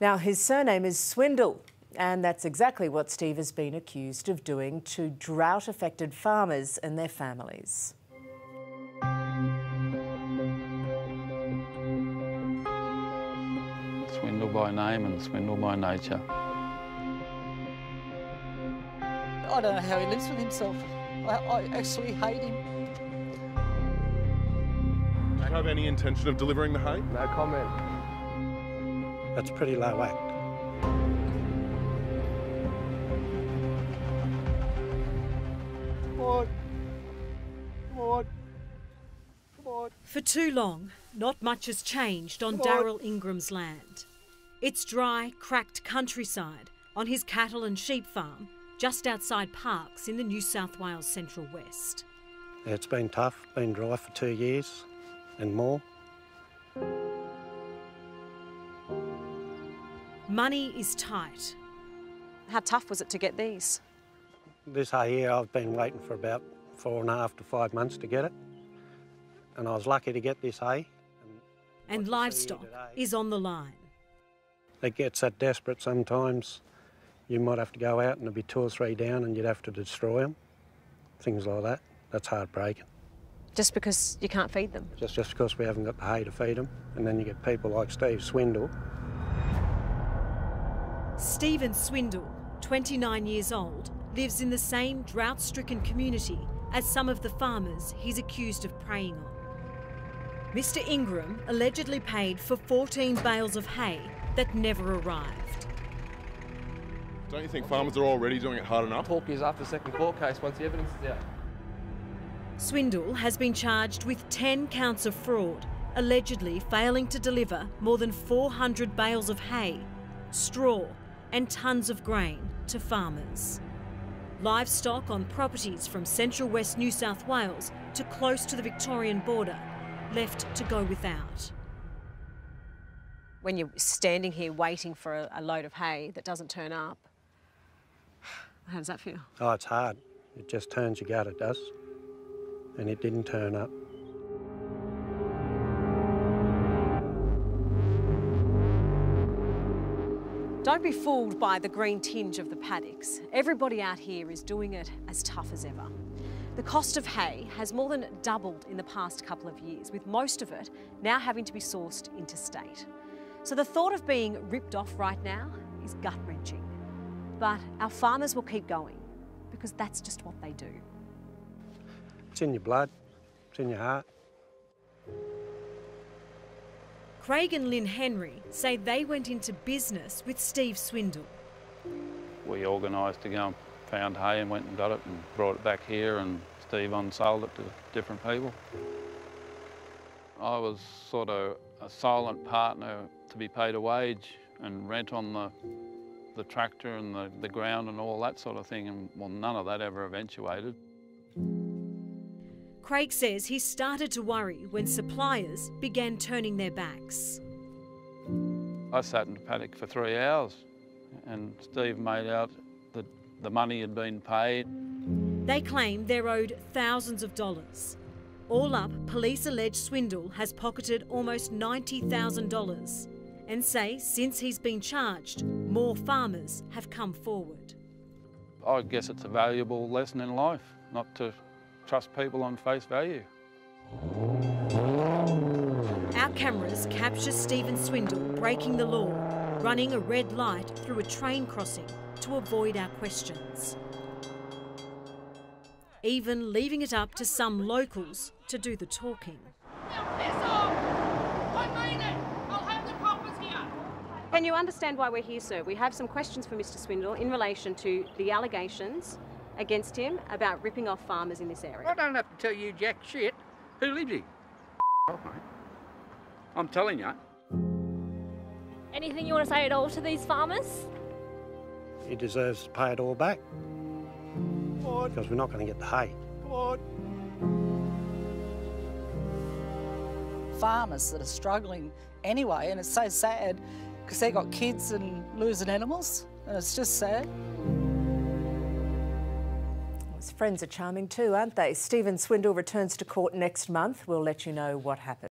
Now, his surname is Swindle, and that's exactly what Steve has been accused of doing to drought-affected farmers and their families. Swindle by name and Swindle by nature. I don't know how he lives with himself. I actually hate him. Do you have any intention of delivering the hay? No comment. That's a pretty low act. For too long, not much has changed on Darryl Ingram's land. It's dry, cracked countryside on his cattle and sheep farm just outside Parkes in the New South Wales Central West. It's been tough, been dry for 2 years and more. Money is tight. How tough was it to get these? This hay here, I've been waiting for about 4.5 to 5 months to get it. And I was lucky to get this hay. And livestock is on the line. It gets that desperate sometimes. You might have to go out and there'd be 2 or 3 down and you'd have to destroy them. Things like that. That's heartbreaking. Just because you can't feed them? Just because we haven't got the hay to feed them. And then you get people like Steve Swindle. Stephen Swindle, 29 years old, lives in the same drought-stricken community as some of the farmers he's accused of preying on. Mr Ingram allegedly paid for 14 bales of hay that never arrived. Don't you think farmers are already doing it hard enough? Talk is after the second court case once the evidence is out. Swindle has been charged with 10 counts of fraud, allegedly failing to deliver more than 400 bales of hay, straw and tonnes of grain to farmers. Livestock on properties from Central West New South Wales to close to the Victorian border, left to go without. When you're standing here waiting for a load of hay that doesn't turn up, how does that feel? Oh, it's hard. It just turns your gut, it does. And it didn't turn up. Don't be fooled by the green tinge of the paddocks. Everybody out here is doing it as tough as ever. The cost of hay has more than doubled in the past couple of years, with most of it now having to be sourced interstate. So the thought of being ripped off right now is gut-wrenching. But our farmers will keep going, because that's just what they do. It's in your blood, it's in your heart. Craig and Lynn Henry say they went into business with Steve Swindle. We organised to go and found hay and went and got it and brought it back here, and Steve unsold it to different people. I was sort of a silent partner to be paid a wage and rent on the tractor and the ground and all that sort of thing, and well, none of that ever eventuated. Craig says he started to worry when suppliers began turning their backs. I sat in the paddock for 3 hours and Steve made out that the money had been paid. They claim they're owed thousands of dollars. All up, police allege Swindle has pocketed almost $90,000 and say since he's been charged, more farmers have come forward. I guess it's a valuable lesson in life, not to trust people on face value. Our cameras capture Stephen Swindle breaking the law, running a red light through a train crossing to avoid our questions. Even leaving it up to some locals to do the talking. Can you understand why we're here, sir? We have some questions for Mr Swindle in relation to the allegations against him about ripping off farmers in this area. I don't have to tell you jack shit. Who lives here? I'm telling you. Anything you want to say at all to these farmers? He deserves to pay it all back. Come on. Because we're not going to get the hay. Come on. Farmers that are struggling anyway, and it's so sad because they got kids and losing animals, and it's just sad. Friends are charming too, aren't they? Stephen Swindle returns to court next month. We'll let you know what happens.